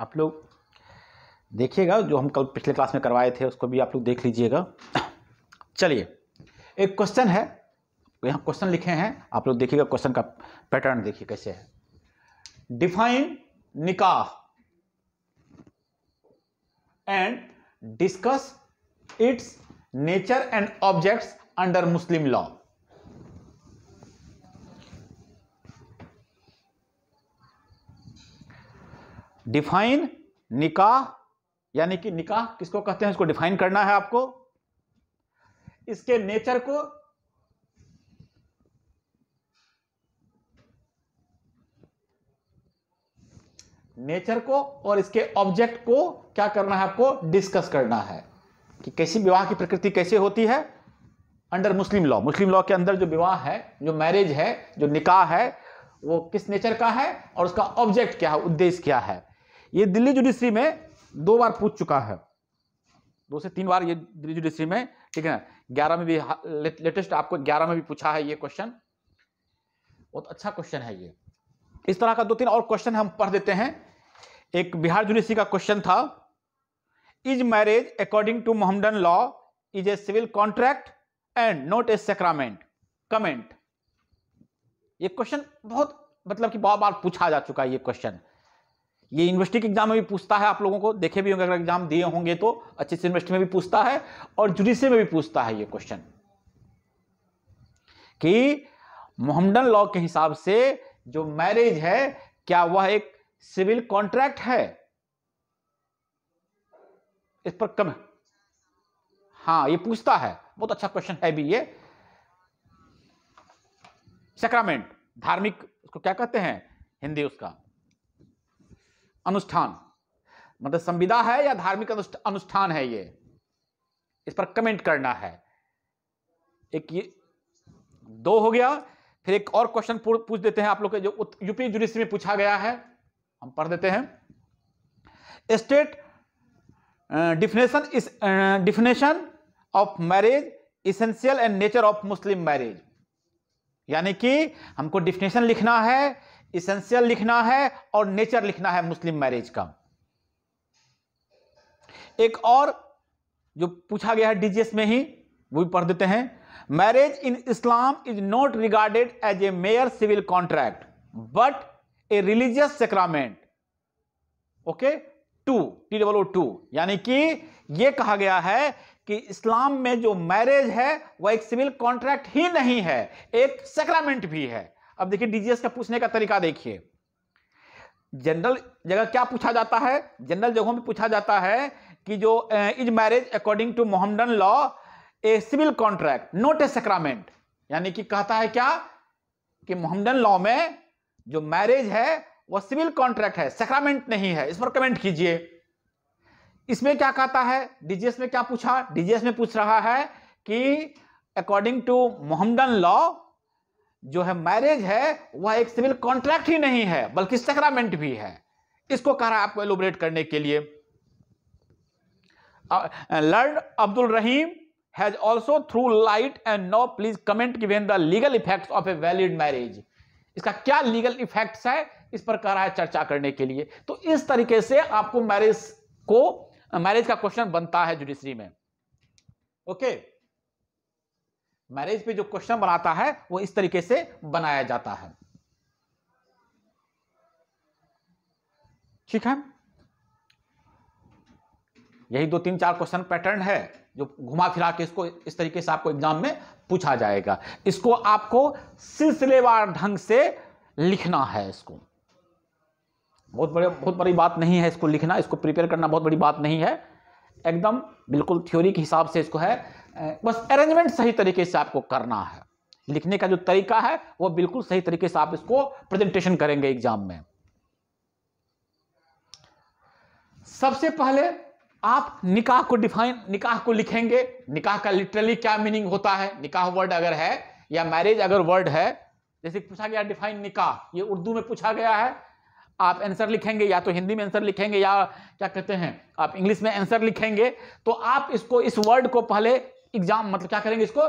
आप लोग देखिएगा, जो हम कल पिछले क्लास में करवाए थे उसको भी आप लोग देख लीजिएगा। चलिए, एक क्वेश्चन है, यहाँ क्वेश्चन लिखे हैं, आप लोग देखिएगा क्वेश्चन का पैटर्न देखिए कैसे है। Define nikah and discuss its nature and objects under Muslim law. Define nikah यानी कि निकाह किसको कहते हैं उसको डिफाइन करना है आपको, इसके नेचर को और इसके ऑब्जेक्ट को क्या करना है आपको, डिस्कस करना है कि कैसी विवाह की प्रकृति कैसे होती है under Muslim law. Muslim law के अंदर जो विवाह है, जो मैरिज है, जो निकाह है, वो किस नेचर का है और उसका ऑब्जेक्ट क्या है, उद्देश्य क्या है। ये दिल्ली जुडिशरी में 2 बार पूछ चुका है, 2 से 3 बार ये दिल्ली जुडिशरी में, ठीक है ना। 11 में भी लेटेस्ट आपको 11 में भी पूछा है ये क्वेश्चन, बहुत अच्छा क्वेश्चन है ये। इस तरह का 2-3 और क्वेश्चन हम पढ़ देते हैं। एक बिहार जुडिशरी का क्वेश्चन था, is marriage according to Mohammedan law is a civil contract and not a sacrament comment. ये क्वेश्चन बहुत मतलब कि बहुत बार पूछा जा चुका है ये क्वेश्चन। ये यूनिवर्सिटी के एग्जाम में भी पूछता है, आप लोगों को देखे भी होंगे अगर एग्जाम दिए होंगे तो, अच्छे से यूनिवर्सिटी में भी पूछता है और जुडिशरी में भी पूछता है ये क्वेश्चन कि मोहम्मदन लॉ के हिसाब से जो मैरिज है क्या वह एक सिविल कॉन्ट्रैक्ट है, इस पर कम। हाँ, ये पूछता है, बहुत अच्छा क्वेश्चन है भी ये। सैक्रामेंट, धार्मिक उसको क्या कहते हैं हिंदी, उसका अनुष्ठान, मतलब संविदा है या धार्मिक अनुष्ठान है ये, इस पर कमेंट करना है। एक ये 2 हो गया। फिर एक और क्वेश्चन पूछ देते हैं आप लोग के, जो यूपी जुडिशरी में पूछा गया है, हम पढ़ देते हैं। State definition of marriage essential and nature of Muslim marriage, यानी कि हमको डिफिनेशन लिखना है, इसेंशियल लिखना है और नेचर लिखना है मुस्लिम मैरिज का। एक और जो पूछा गया है डीजीएस में ही, वो भी पढ़ देते हैं। Marriage in Islam is not regarded as a mere civil contract but a religious sacrament. Okay, TOO, यानी कि यह कहा गया है कि इस्लाम में जो मैरिज है वह एक सिविल कॉन्ट्रैक्ट ही नहीं है, एक सैक्रामेंट भी है। अब देखिए डीजीएस का पूछने का तरीका देखिए। जनरल जगह क्या पूछा जाता है, जनरल जगहों में पूछा जाता है कि जो is marriage according to Mohammedan law a civil contract not a sacrament, यानी कि कहता है क्या कि मोहम्मदन लॉ में जो मैरिज है वह सिविल कॉन्ट्रैक्ट है, सैक्रामेंट नहीं है, इस पर कमेंट कीजिए। इसमें क्या कहता है, डीजीएस में क्या पूछा, डीजीएस में पूछ रहा है कि अकॉर्डिंग टू मोहम्मदन लॉ जो है मैरिज है वह एक सिविल कॉन्ट्रैक्ट ही नहीं है बल्कि सैक्रामेंट भी है, इसको कह रहा है आपको एलोबरेट करने के लिए। Lord Abdul Rahim has also through light and no please comment given the legal effects of a valid marriage, इसका क्या लीगल इफेक्ट्स है, इस पर कह रहा है चर्चा करने के लिए। तो इस तरीके से आपको मैरिज का क्वेश्चन बनता है जुडिशरी में। ओके, मैरिज पे जो क्वेश्चन बनाता है वो इस तरीके से बनाया जाता है, ठीक है। यही 2-3-4 क्वेश्चन पैटर्न है जो घुमा फिरा के इसको इस तरीके से आपको एग्जाम में पूछा जाएगा। इसको आपको सिलसिलेवार ढंग से लिखना है, इसको बहुत बड़ी बात नहीं है इसको लिखना, इसको प्रिपेयर करना बहुत बड़ी बात नहीं है, एकदम बिल्कुल थ्योरी के हिसाब से इसको है, बस अरेंजमेंट सही तरीके से आपको करना है। लिखने का जो तरीका है वो बिल्कुल सही तरीके से आप इसको प्रेजेंटेशन करेंगे एग्जाम में। सबसे पहले आप निकाह को डिफाइन, निकाह को लिखेंगे। निकाह का लिटरली क्या मीनिंग होता है, निकाह वर्ड अगर है या मैरिज अगर वर्ड है, जैसे पूछा गया डिफाइन निकाह, ये उर्दू में पूछा गया है, आप आंसर लिखेंगे या तो हिंदी में आंसर लिखेंगे या क्या कहते हैं आप इंग्लिश में आंसर लिखेंगे। तो आप इसको, इस वर्ड को पहले एग्जाम मतलब क्या करेंगे, इसको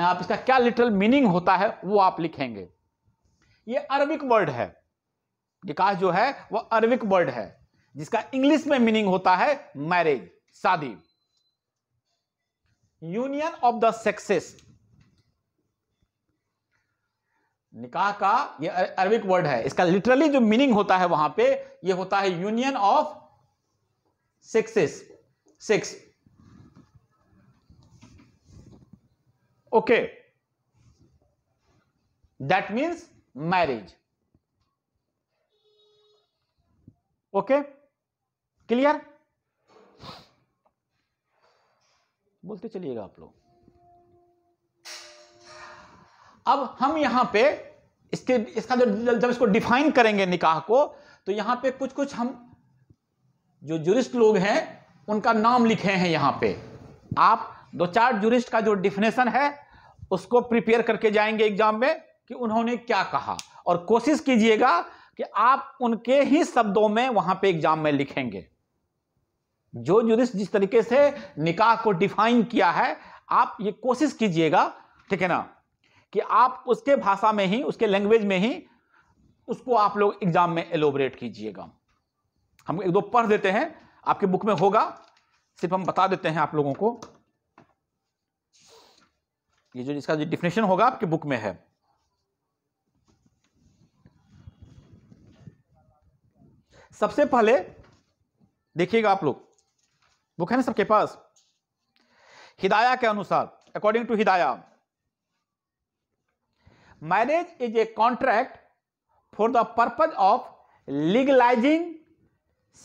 आप इसका क्या लिटरल मीनिंग होता है वो आप लिखेंगे। ये अरबिक वर्ड है, निकाह जो है वह अरबिक वर्ड है। जिसका इंग्लिश में मीनिंग होता है मैरिज, शादी। यूनियन ऑफ द सेक्सेस, निकाह का ये अरबिक वर्ड है, इसका लिटरली जो मीनिंग होता है वहां पे ये होता है union of sexes, sex. Okay, that means marriage. Okay, clear? बोलते चलिएगा आप लोग। अब हम यहां पे इसका जब इसको डिफाइन करेंगे निकाह को, तो यहां पे कुछ कुछ हम जो जुरिस्ट लोग हैं उनका नाम लिखे हैं यहां पे। आप दो चार जुरिस्ट का जो डिफिनेशन है उसको प्रिपेयर करके जाएंगे एग्जाम में कि उन्होंने क्या कहा, और कोशिश कीजिएगा कि आप उनके ही शब्दों में वहां पे एग्जाम में लिखेंगे। जो जुरिस्ट जिस तरीके से निकाह को डिफाइन किया है, आप ये कोशिश कीजिएगा, ठीक है ना, कि आप उसके भाषा में ही, उसके लैंग्वेज में ही उसको आप लोग एग्जाम में एलोबरेट कीजिएगा। हम एक दो पढ़ देते हैं, आपके बुक में होगा, सिर्फ हम बता देते हैं आप लोगों को। ये जो इसका जो डिफिनेशन होगा आपके बुक में है। सबसे पहले देखिएगा आप लोग, बुक है ना सबके पास, हिदाया के अनुसार, according to Hidaya, marriage is a contract for the purpose of legalising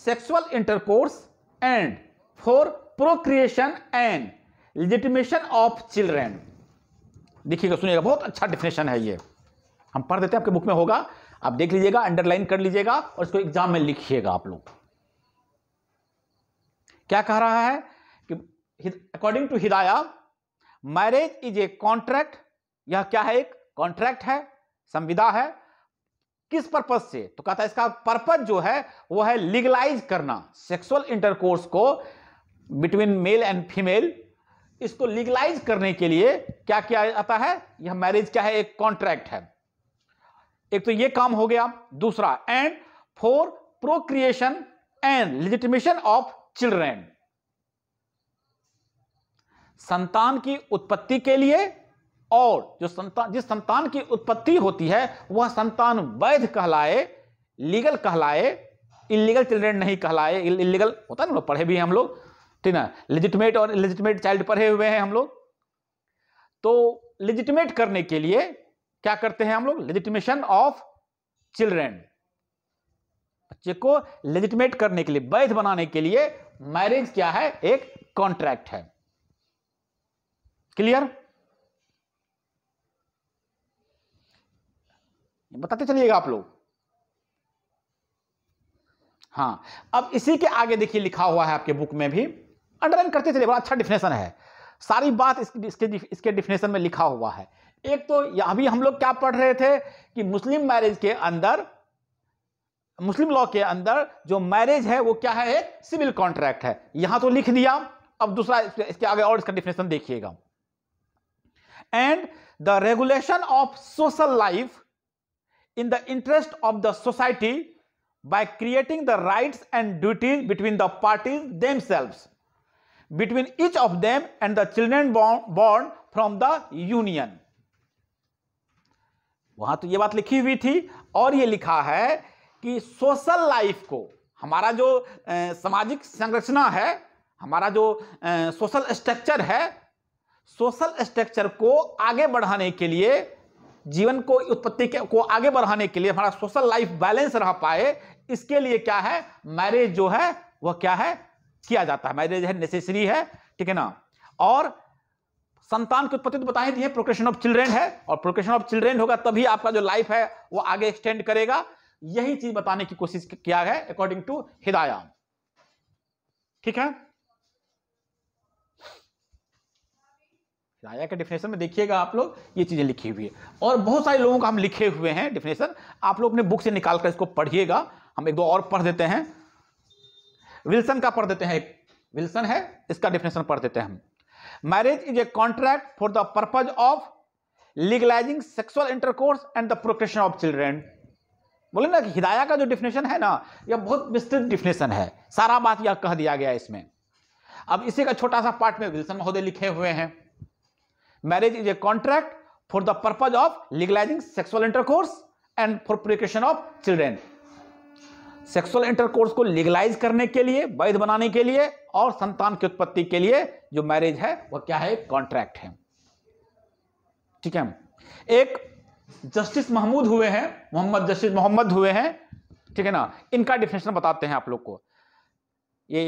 sexual intercourse and for procreation and legitimation of children. देखिएगा, सुनिएगा, बहुत अच्छा डिफिनेशन है ये। हम पढ़ देते हैं, आपके बुक में होगा, आप देख लीजिएगा, अंडरलाइन कर लीजिएगा और इसको एग्जाम में लिखिएगा आप लोग। क्या कह रहा है कि according to Hidaya, marriage is a contract, यह क्या है, एक कॉन्ट्रैक्ट है, संविदा है। किस पर्पज से? तो कहता है इसका पर्पज जो है वो है लीगलाइज करना सेक्सुअल इंटरकोर्स को बिटवीन मेल एंड फीमेल। इसको लीगलाइज करने के लिए क्या किया जाता है? यह मैरिज क्या है, एक कॉन्ट्रैक्ट है। एक तो ये काम हो गया। दूसरा, and for procreation and legitimation of children, संतान की उत्पत्ति के लिए, और जो संतान, जिस संतान की उत्पत्ति होती है वह संतान वैध कहलाए, लीगल कहलाए, इलीगल चिल्ड्रेन नहीं कहलाए। इलीगल होता है ना, पढ़े भी हैं हम लोग, ठीक ना, लेजिटिमेट और इलेजिटिमेट चाइल्ड पढ़े हुए हैं हम लोग। तो लेजिटिमेट करने के लिए क्या करते हैं हम लोग? लेजिटिमेशन ऑफ चिल्ड्रेन, बच्चे को लेजिटिमेट करने के लिए, वैध बनाने के लिए मैरिज क्या है, एक कॉन्ट्रैक्ट है। क्लियर? बताते चलिएगा आप लोग। हां, अब इसी के आगे देखिए लिखा हुआ है आपके बुक में भी, अंडरलाइन करते चलिए, बड़ा अच्छा डिफिनेशन है, सारी बात इसके डिफिनेशन में लिखा हुआ है। एक तो अभी हम लोग क्या पढ़ रहे थे कि मुस्लिम मैरिज के अंदर, मुस्लिम लॉ के अंदर जो मैरिज है वो क्या है, एक सिविल कॉन्ट्रैक्ट है। यहां तो लिख दिया। अब दूसरा, इसके आगे और इसका डिफिनेशन देखिएगा, and the regulation of social life in the interest of the society by creating the rights and duties between the parties themselves, between each of them and the children born from the union। वहां तो ये बात लिखी हुई थी, और ये लिखा है कि सोशल लाइफ को, हमारा जो सामाजिक संरचना है, हमारा जो सोशल स्ट्रक्चर है, सोशल स्ट्रक्चर को आगे बढ़ाने के लिए, जीवन को, उत्पत्ति को आगे बढ़ाने के लिए, हमारा सोशल लाइफ बैलेंस रह पाए, इसके लिए क्या है, मैरिज जो है वह क्या है, किया जाता है। मैरिज है, नेसेसरी है, ठीक है ना। और संतान की उत्पत्ति तो बता ही दी है, प्रोक्रिएशन ऑफ चिल्ड्रेन है, और प्रोक्रिएशन ऑफ चिल्ड्रेन होगा तभी आपका जो लाइफ है वो आगे एक्सटेंड करेगा। यही चीज बताने की कोशिश किया है अकॉर्डिंग टू हिदाया, ठीक है। हिदाया के डिफिनेशन में देखिएगा आप लोग, ये चीजें लिखी हुई है, और बहुत सारे लोगों का हम लिखे हुए हैं डिफिनेशन, आप लोग अपने बुक से निकालकर इसको पढ़िएगा। हम एक दो और पढ़ देते हैं, विल्सन का पढ़ देते हैं, विल्सन है, इसका डिफिनेशन पढ़ देते हैं हम। Marriage is a contract for the purpose of legalising sexual intercourse and the procreation of children. बोले ना कि हिदाया का जो डिफिनेशन है ना, यह बहुत विस्तृत डिफिनेशन है, सारा बात यह कह दिया गया है इसमें। अब इसी का छोटा सा पार्ट में विल्सन महोदय लिखे हुए हैं, marriage is a contract for the purpose of legalising sexual intercourse and for procreation of children. Sexual intercourse को लीगलाइज करने के लिए, वैध बनाने के लिए और संतान की उत्पत्ति के लिए जो मैरिज है वह क्या है, कॉन्ट्रैक्ट है। ठीक है, एक जस्टिस महमूद हुए हैं, मोहम्मद जस्टिस मोहम्मद हुए हैं, ठीक है ना, इनका डिफिनेशन बताते हैं आप लोग को। ये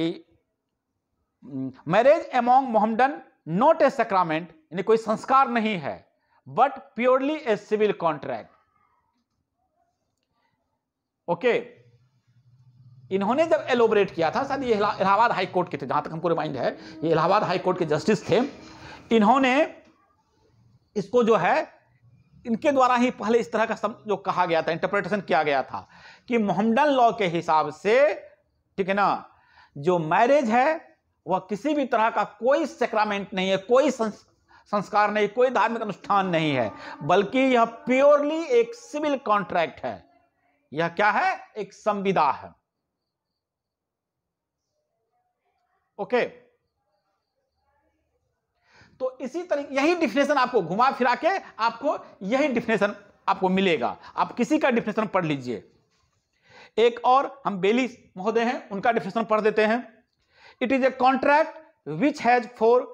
marriage among Mohammedan not a sacrament, यानी कोई संस्कार नहीं है, but purely a civil contract. Okay, इन्होंने जब एलोबरेट किया था, शायद ये इलाहाबाद हाई कोर्ट के थे, जहां तक हमको रिमाइंड है ये इलाहाबाद हाई कोर्ट के जस्टिस थे। इन्होंने इसको जो है, इनके द्वारा ही पहले इस तरह का सब जो कहा गया था, इंटरप्रिटेशन किया गया था कि मोहम्मदन लॉ के हिसाब से, ठीक है ना, जो मैरिज है वह किसी भी तरह का कोई सैक्रामेंट नहीं है, कोई संस्कार नहीं, कोई धार्मिक अनुष्ठान नहीं है, बल्कि यह प्योरली एक सिविल कॉन्ट्रैक्ट है। यह क्या है, एक संविदा है। ओके, तो इसी तरह यही डिफिनेशन आपको घुमा फिरा के आपको यही डिफिनेशन आपको मिलेगा। आप किसी का डिफिनेशन पढ़ लीजिए। एक और हम बेली महोदय हैं, उनका डिफिनेशन पढ़ देते हैं। It is a contract which has for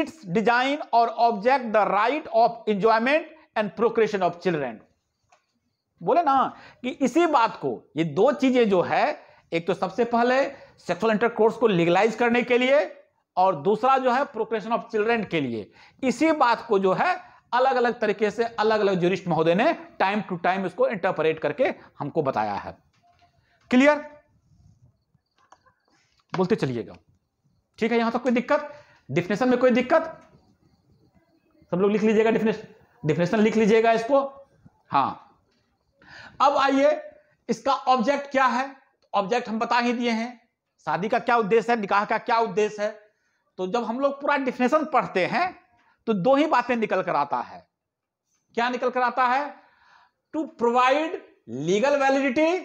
its design और object the right of enjoyment and procreation of children. बोले ना कि इसी बात को, ये दो चीजें जो है, एक तो सबसे पहले सेक्सुअल इंटरकोर्स को लीगलाइज करने के लिए और दूसरा जो है प्रोक्रिएशन ऑफ चिल्ड्रेन के लिए, इसी बात को जो है अलग अलग तरीके से अलग अलग ज्यूरिस्ट महोदय ने टाइम टू टाइम इसको इंटरप्रेट करके हमको बताया है। क्लियर, बोलते चलिएगा। ठीक है, यहां तक कोई दिक्कत, डिफिनेशन में कोई दिक्कत? सब लोग लिख लीजिएगा, डिफिनेशन लिख लीजिएगा इसको। हां, अब आइए इसका ऑब्जेक्ट क्या है। ऑब्जेक्ट हम बता ही दिए हैं, शादी का क्या उद्देश्य है, निकाह का क्या उद्देश्य है। तो जब हम लोग पूरा डिफिनेशन पढ़ते हैं तो दो ही बातें निकल कर आता है। क्या निकल कर आता है? To provide legal validity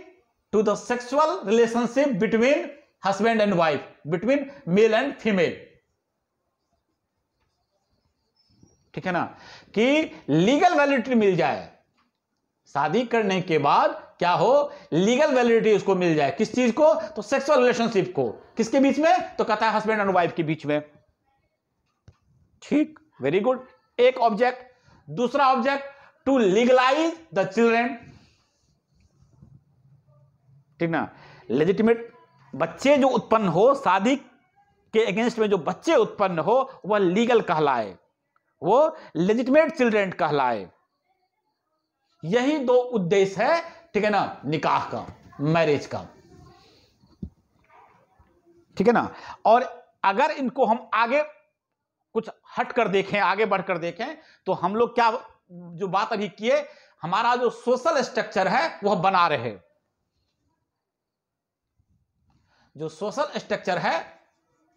to the sexual relationship between husband and wife, between male and female. ठीक है ना, कि लीगल वैलिडिटी मिल जाए, शादी करने के बाद क्या हो, लीगल वैलिडिटी उसको मिल जाए। किस चीज को? तो सेक्सुअल रिलेशनशिप को। किसके बीच में? तो कहता है हस्बैंड एंड वाइफ के बीच में। ठीक, वेरी गुड, एक ऑब्जेक्ट। दूसरा object, to legalise the children. ठीक ना, लेजिटिमेट बच्चे जो उत्पन्न हो, शादी के अगेंस्ट में जो बच्चे उत्पन्न हो वह लीगल कहलाए, वो लेजिटिमेट चिल्ड्रेन कहलाए। यही दो उद्देश्य है, ठीक है ना, निकाह का, मैरिज का। ठीक है ना, और अगर इनको हम आगे कुछ हट कर देखें, आगे बढ़कर देखें, तो हम लोग क्या जो बात अभी किए, हमारा जो सोशल स्ट्रक्चर है वह बना रहे, जो सोशल स्ट्रक्चर है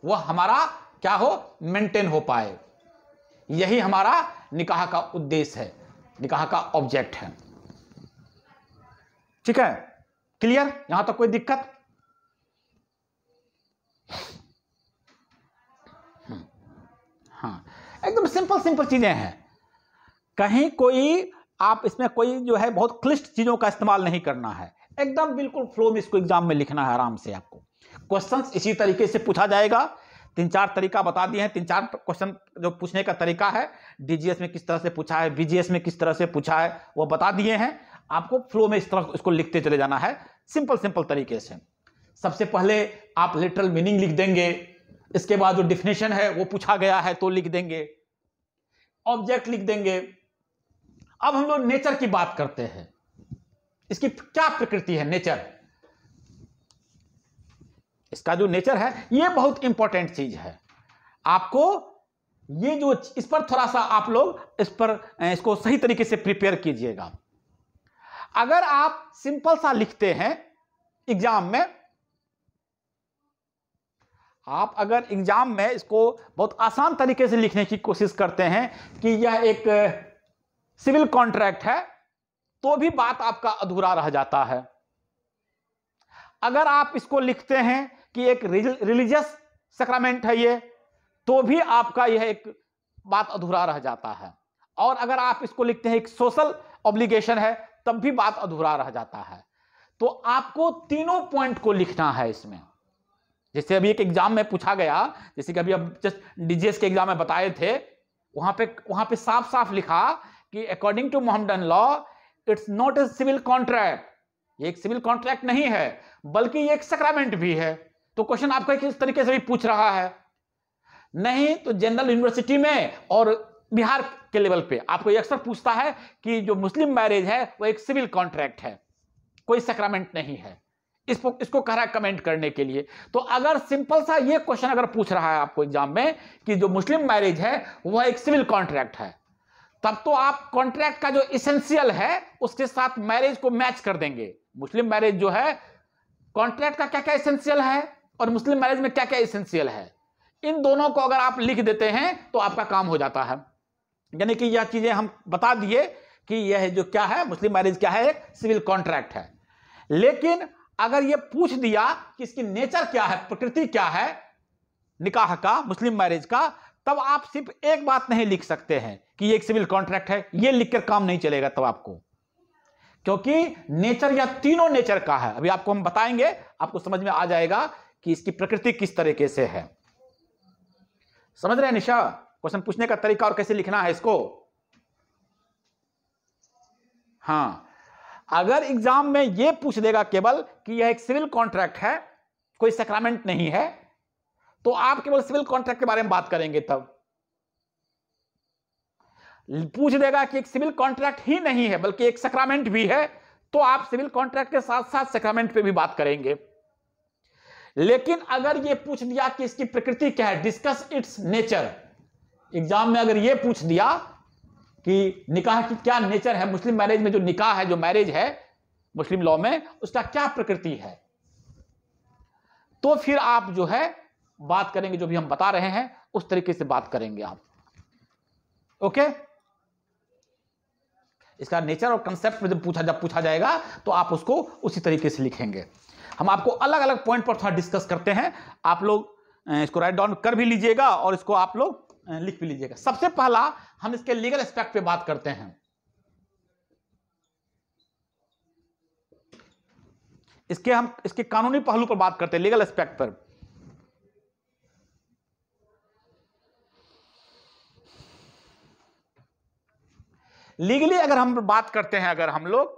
वह हमारा क्या हो, मेंटेन हो पाए। यही हमारा निकाह का उद्देश्य है, निकाह का ऑब्जेक्ट है। ठीक है, क्लियर, यहां तक कोई दिक्कत? हाँ, एकदम सिंपल सिंपल चीजें हैं, कहीं कोई आप इसमें कोई जो है बहुत क्लिष्ट चीजों का इस्तेमाल नहीं करना है, एकदम बिल्कुल फ्लो में इसको एग्जाम में लिखना है आराम से। आपको क्वेश्चंस इसी तरीके से पूछा जाएगा, तीन चार तरीका बता दिए हैं, तीन चार क्वेश्चन जो पूछने का तरीका है, डीजीएस में किस तरह से पूछा है, बीजीएस में किस तरह से पूछा है, वो बता दिए हैं। आपको फ्लो में इस तरह इसको लिखते चले जाना है, सिंपल सिंपल तरीके से। सबसे पहले आप लिटरल मीनिंग लिख देंगे, इसके बाद जो डिफिनेशन है वो पूछा गया है तो लिख देंगे, ऑब्जेक्ट लिख देंगे। अब हम लोग नेचर की बात करते हैं, इसकी क्या प्रकृति है, नेचर, इसका जो नेचर है ये बहुत इंपॉर्टेंट चीज है। आपको ये जो इस पर थोड़ा सा आप लोग इस पर इसको सही तरीके से प्रिपेयर कीजिएगा। अगर आप सिंपल सा लिखते हैं एग्जाम में, आप अगर एग्जाम में इसको बहुत आसान तरीके से लिखने की कोशिश करते हैं कि यह एक सिविल कॉन्ट्रैक्ट है, तो भी बात आपका अधूरा रह जाता है। अगर आप इसको लिखते हैं कि एक रिलीजियस सैक्रामेंट है ये, तो भी आपका यह एक बात अधूरा रह जाता है। और अगर आप इसको लिखते हैं एक सोशल ऑब्लिगेशन है, तब भी बात अधूरा रह जाता है। तो आपको तीनों पॉइंट को लिखना है इसमें। जैसे अभी एक एग्जाम में पूछा गया, जैसे कि अभी अब जस्ट डीजीएस के एग्जाम में बताए थे, वहां पे साफ साफ लिखा कि according to Mohammedan law it's not a civil contract, ये एक सिविल कॉन्ट्रैक्ट नहीं है बल्कि ये एक सैक्रामेंट भी है। तो क्वेश्चन आपका किस तरीके से भी पूछ रहा है। नहीं तो जनरल यूनिवर्सिटी में और बिहार के लेवल पे आपको ये अक्सर पूछता है कि जो मुस्लिम मैरिज है वो एक सिविल कॉन्ट्रैक्ट है, कोई सैक्रामेंट नहीं है। इसको कह रहा है कमेंट करने के लिए। तो अगर सिंपल सा ये क्वेश्चन अगर पूछ रहा है आपको एग्जाम में कि जो मुस्लिम मैरिज है वह एक सिविल कॉन्ट्रैक्ट है, तब तो आप कॉन्ट्रैक्ट का जो एसेंशियल है उसके साथ मैरिज को मैच कर देंगे। मुस्लिम मैरिज जो है कॉन्ट्रैक्ट का क्या क्या एसेंशियल है और मुस्लिम मैरिज में क्या क्या एसेंशियल है, इन दोनों को अगर आप लिख देते हैं तो आपका काम हो जाता है। यानी कि यह चीजें हम बता दिए कि यह जो क्या है मुस्लिम मैरिज क्या है, एक सिविल कॉन्ट्रैक्ट है। लेकिन अगर यह पूछ दिया कि इसकी नेचर क्या है, प्रकृति क्या है निकाह का, मुस्लिम मैरिज का, तब आप सिर्फ एक बात नहीं लिख सकते हैं कि यह एक सिविल कॉन्ट्रैक्ट है, यह लिखकर काम नहीं चलेगा तब आपको, क्योंकि नेचर या तीनों नेचर का है। अभी आपको हम बताएंगे, आपको समझ में आ जाएगा कि इसकी प्रकृति किस तरीके से है। समझ रहे हैं निशा क्वेश्चन पूछने का तरीका और कैसे लिखना है इसको? हाँ, अगर एग्जाम में यह पूछ देगा केवल कि यह एक सिविल कॉन्ट्रैक्ट है, कोई सैक्रामेंट नहीं है, तो आप केवल सिविल कॉन्ट्रैक्ट के बारे में बात करेंगे। तब पूछ देगा कि एक सिविल कॉन्ट्रैक्ट ही नहीं है बल्कि एक सैक्रामेंट भी है, तो आप सिविल कॉन्ट्रैक्ट के साथ साथ सैक्रामेंट पे भी बात करेंगे। लेकिन अगर यह पूछ दिया कि इसकी प्रकृति क्या है, डिस्कस इट्स नेचर, एग्जाम में अगर यह पूछ दिया कि निकाह की क्या नेचर है, मुस्लिम मैरिज में जो निकाह है, जो मैरिज है मुस्लिम लॉ में, उसका क्या प्रकृति है, तो फिर आप जो है बात करेंगे, जो भी हम बता रहे हैं उस तरीके से बात करेंगे आप। ओके, इसका नेचर और कंसेप्ट में जब पूछा जाएगा तो आप उसको उसी तरीके से लिखेंगे। हम आपको अलग अलग पॉइंट पर थोड़ा डिस्कस करते हैं, आप लोग इसको राइट डाउन कर भी लीजिएगा और इसको आप लोग लिख भी लीजिएगा। सबसे पहला हम इसके लीगल एस्पेक्ट पे बात करते हैं। हम इसके कानूनी पहलू पर बात करते हैं, लीगल एस्पेक्ट पर। लीगली अगर हम बात करते हैं अगर हम लोग,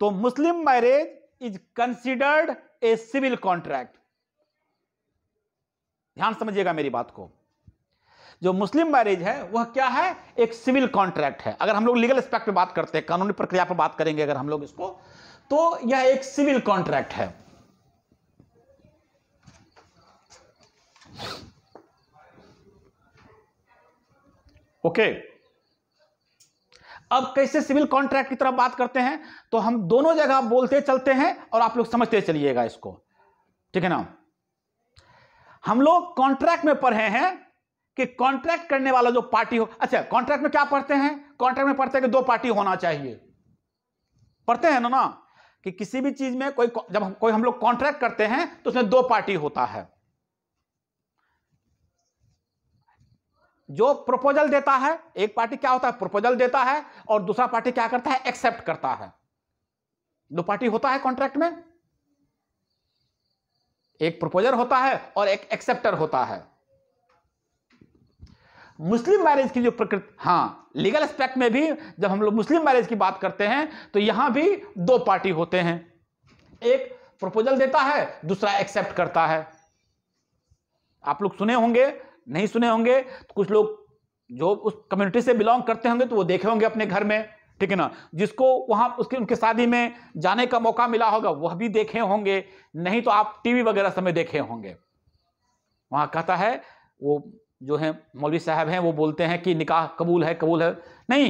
तो Muslim marriage is considered a civil contract. ध्यान समझिएगा मेरी बात को, जो मुस्लिम मैरिज है वह क्या है, एक सिविल कॉन्ट्रैक्ट है। अगर हम लोग लीगल एस्पेक्ट पे बात करते हैं, कानूनी प्रक्रिया पर बात करेंगे अगर हम लोग इसको, तो यह एक सिविल कॉन्ट्रैक्ट है। ओके, अब कैसे सिविल कॉन्ट्रैक्ट की तरफ बात करते हैं, तो हम दोनों जगह बोलते चलते हैं और आप लोग समझते चलिएगा इसको, ठीक है ना। हम लोग कॉन्ट्रैक्ट में पढ़े हैं कि कॉन्ट्रैक्ट करने वाला जो पार्टी हो, अच्छा कॉन्ट्रैक्ट में क्या पढ़ते हैं, कॉन्ट्रैक्ट में पढ़ते हैं कि दो पार्टी होना चाहिए, पढ़ते हैं ना कि किसी भी चीज में जब कोई हम लोग कॉन्ट्रैक्ट करते हैं तो उसमें दो पार्टी होता है। जो प्रपोजल देता है, एक पार्टी क्या होता है, प्रपोजल देता है, और दूसरा पार्टी क्या करता है, एक्सेप्ट करता है। दो पार्टी होता है कॉन्ट्रैक्ट में, एक प्रपोजर होता है और एक एक्सेप्टर होता है। मुस्लिम मैरिज की जो प्रकृति, हाँ लीगल एस्पेक्ट में भी जब हम लोग मुस्लिम मैरिज की बात करते हैं तो यहां भी दो पार्टी होते हैं, एक प्रपोजल देता है, दूसरा एक्सेप्ट करता है। आप लोग सुने होंगे, नहीं सुने होंगे तो कुछ लोग जो उस कम्युनिटी से बिलोंग करते होंगे तो वो देखे होंगे अपने घर में, ठीक है ना, जिसको वहां उनके शादी में जाने का मौका मिला होगा वह भी देखे होंगे, नहीं तो आप टीवी वगैरह समय देखे होंगे। वहां कहता है वो जो है मौलवी साहब हैं, वो बोलते हैं कि निकाह कबूल है, कबूल है, नहीं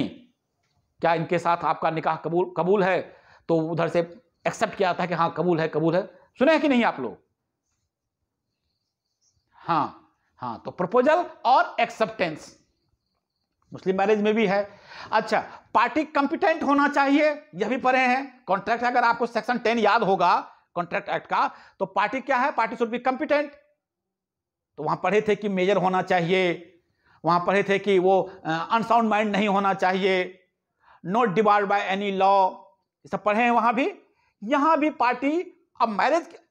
क्या इनके साथ आपका निकाह कबूल है, तो उधर से एक्सेप्ट किया जाता है कि हाँ कबूल है, कबूल है। सुने हैं कि नहीं आप लोग? हाँ, तो प्रपोजल और एक्सेप्टेंस, मुस्लिम मैरिज में भी है। अच्छा, पार्टी कॉम्पिटेंट होना चाहिए, यह भी पढ़े हैं कॉन्ट्रैक्ट, अगर आपको सेक्शन 10 याद होगा कॉन्ट्रैक्ट एक्ट का, तो पार्टी क्या है, पार्टी शुड बी कॉम्पिटेंट। तो वहां पढ़े थे कि मेजर होना चाहिए, वहां पढ़े थे कि वो अनसाउंड माइंड नहीं होना चाहिए, not debarred by any law, सब पढ़े हैं वहां भी, यहां भी पार्टी। अब